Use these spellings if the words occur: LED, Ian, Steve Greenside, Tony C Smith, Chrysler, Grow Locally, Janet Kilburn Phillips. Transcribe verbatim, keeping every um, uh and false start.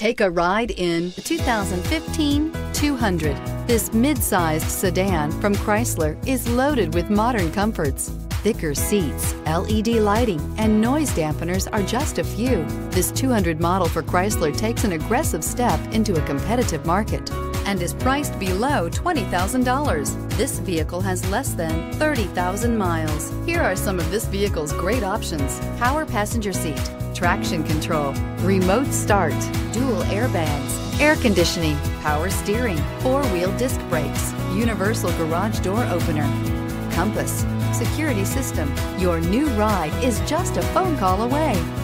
Take a ride in the two thousand fifteen two hundred. This mid-sized sedan from Chrysler is loaded with modern comforts. Thicker seats, L E D lighting, and noise dampeners are just a few. This two hundred model for Chrysler takes an aggressive step into a competitive market and is priced below twenty thousand dollars. This vehicle has less than thirty thousand miles. Here are some of this vehicle's great options: power passenger seat, traction control, remote start, dual airbags, air conditioning, power steering, four-wheel disc brakes, universal garage door opener, compass, security system. Your new ride is just a phone call away.